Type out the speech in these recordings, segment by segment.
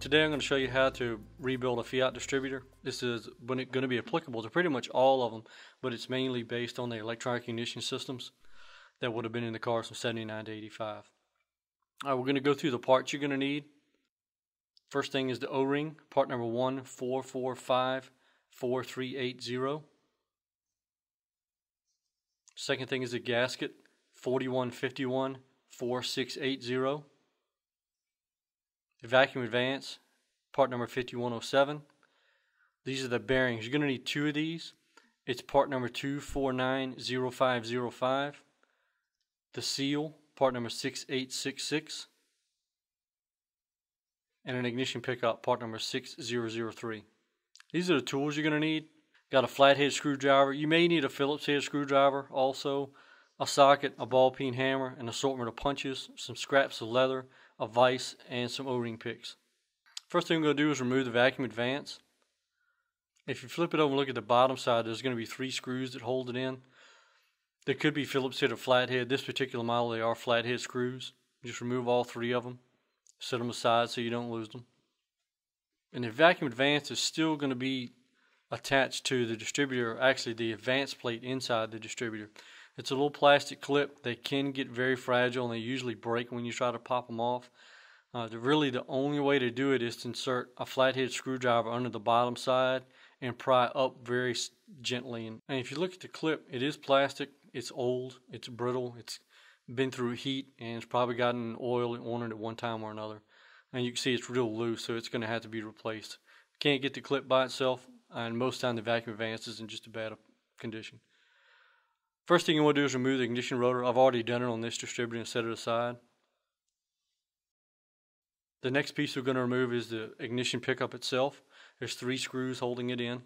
Today I'm going to show you how to rebuild a Fiat distributor. This is going to be applicable to pretty much all of them, but it's mainly based on the electronic ignition systems that would have been in the cars from 79 to 85. Alright, we're going to go through the parts you're going to need. First thing is the O-ring, part number 1445438. Second thing is the gasket, 41514680. The vacuum advance, part number 5107. These are the bearings. You're going to need two of these. It's part number 2490505. The seal, part number 6866. And an ignition pickup, part number 6003. These are the tools you're going to need. Got a flathead screwdriver. You may need a Phillips head screwdriver also. A socket, a ball peen hammer, an assortment of punches, some scraps of leather, a vise, and some O-ring picks. First thing we're going to do is remove the vacuum advance. If you flip it over and look at the bottom side, there's going to be three screws that hold it in. There could be Phillips head or flathead. This particular model, they are flathead screws. Just remove all three of them. Set them aside so you don't lose them. And the vacuum advance is still going to be attached to the distributor, actually the advance plate inside the distributor. It's a little plastic clip. They can get very fragile and they usually break when you try to pop them off. Really the only way to do it is to insert a flathead screwdriver under the bottom side and pry up very gently. And if you look at the clip, it is plastic, it's old, it's brittle, it's been through heat, and it's probably gotten oil on it at one time or another. And you can see it's real loose, so it's going to have to be replaced. Can't get the clip by itself, and most of the time the vacuum advance is in just a bad condition. First thing you want to do is remove the ignition rotor. I've already done it on this distributor and set it aside. The next piece we're going to remove is the ignition pickup itself. There's three screws holding it in.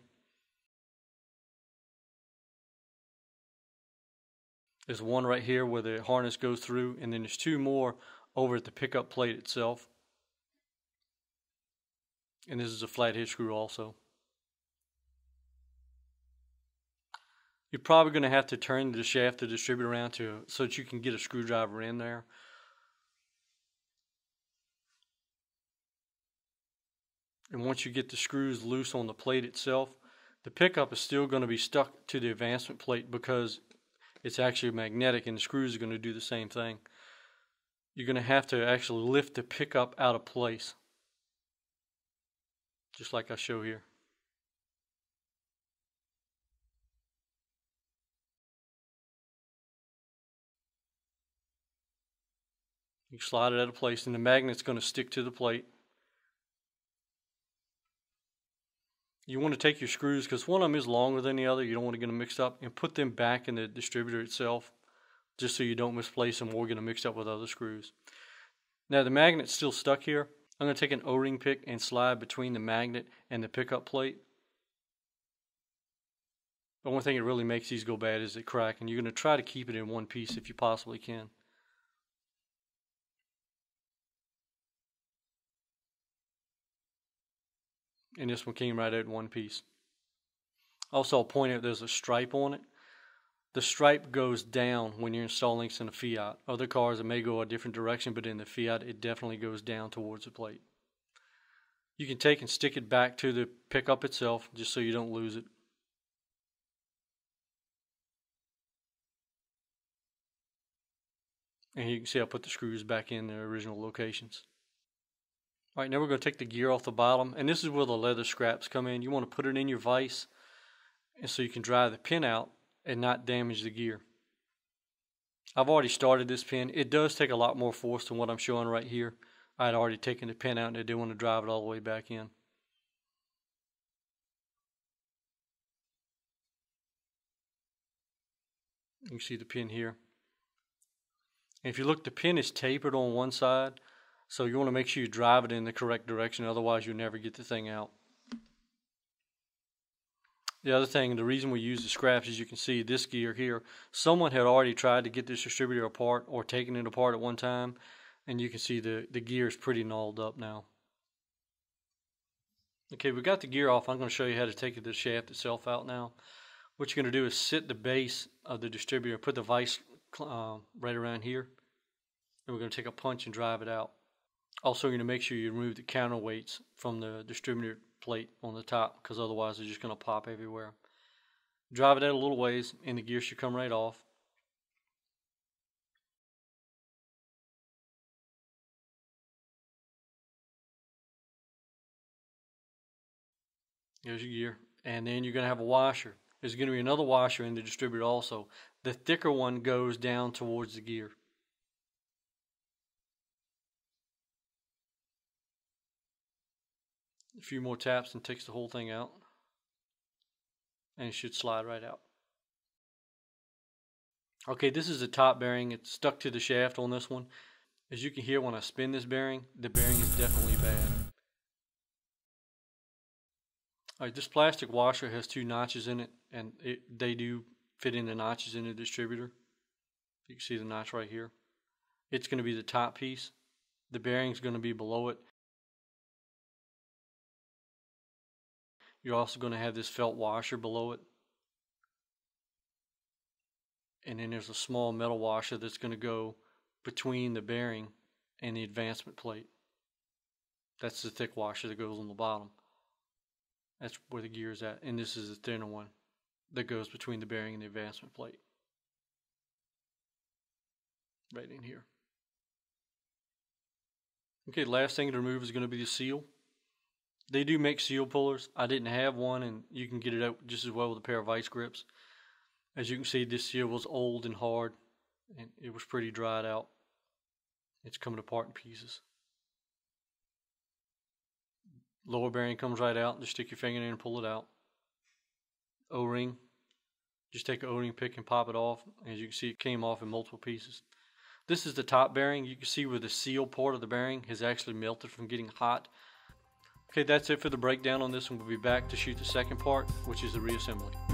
There's one right here where the harness goes through, and then there's two more over at the pickup plate itself. And this is a flathead screw also. You're probably going to have to turn the shaft of the distributor around so that you can get a screwdriver in there. And once you get the screws loose on the plate itself, the pickup is still going to be stuck to the advancement plate because it's actually magnetic and the screws are going to do the same thing. You're going to have to actually lift the pickup out of place, just like I show here. You slide it out of place and the magnet's going to stick to the plate. You want to take your screws, because one of them is longer than the other, you don't want to get them mixed up, and put them back in the distributor itself just so you don't misplace them or get them mixed up with other screws. Now the magnet's still stuck here. I'm going to take an O-ring pick and slide between the magnet and the pickup plate. The only thing that really makes these go bad is they crack, and you're going to try to keep it in one piece if you possibly can. And this one came right out in one piece. Also, I'll point out there's a stripe on it. The stripe goes down when you're installing this in a Fiat. Other cars, it may go a different direction, but in the Fiat, it definitely goes down towards the plate. You can take and stick it back to the pickup itself, just so you don't lose it. And you can see I put the screws back in their original locations. Alright, now we're going to take the gear off the bottom, and this is where the leather scraps come in. You want to put it in your vise, and so you can drive the pin out and not damage the gear. I've already started this pin. It does take a lot more force than what I'm showing right here. I had already taken the pin out, and I didn't want to drive it all the way back in. You can see the pin here. And if you look, the pin is tapered on one side. So you want to make sure you drive it in the correct direction, otherwise you'll never get the thing out. The other thing, the reason we use the scraps is you can see this gear here. Someone had already tried to get this distributor apart or taken it apart at one time, and you can see the gear is pretty gnawed up now. Okay, we got the gear off. I'm going to show you how to take the shaft itself out now. What you're going to do is sit the base of the distributor, put the vise right around here, and we're going to take a punch and drive it out. Also, you're going to make sure you remove the counterweights from the distributor plate on the top, because otherwise they're just going to pop everywhere. Drive it out a little ways and the gear should come right off. There's your gear. And then you're going to have a washer. There's going to be another washer in the distributor also. The thicker one goes down towards the gear. A few more taps and takes the whole thing out, and it should slide right out. Okay, this is the top bearing. It's stuck to the shaft on this one. As you can hear when I spin this bearing, the bearing is definitely bad. Alright, this plastic washer has two notches in it, and they do fit in the notches in the distributor. You can see the notch right here. It's going to be the top piece. The bearing's going to be below it. You're also going to have this felt washer below it. And then there's a small metal washer that's going to go between the bearing and the advancement plate. That's the thick washer that goes on the bottom. That's where the gear is at. And this is the thinner one that goes between the bearing and the advancement plate. Right in here. Okay, last thing to remove is going to be the seal. They do make seal pullers. I didn't have one, and you can get it out just as well with a pair of vice grips. As you can see, this seal was old and hard, and it was pretty dried out. It's coming apart in pieces. Lower bearing comes right out. Just stick your finger in and pull it out. O-ring. Just take an O-ring pick and pop it off. As you can see, it came off in multiple pieces. This is the top bearing. You can see where the seal part of the bearing has actually melted from getting hot. Okay, that's it for the breakdown on this one. We'll be back to shoot the second part, which is the reassembly.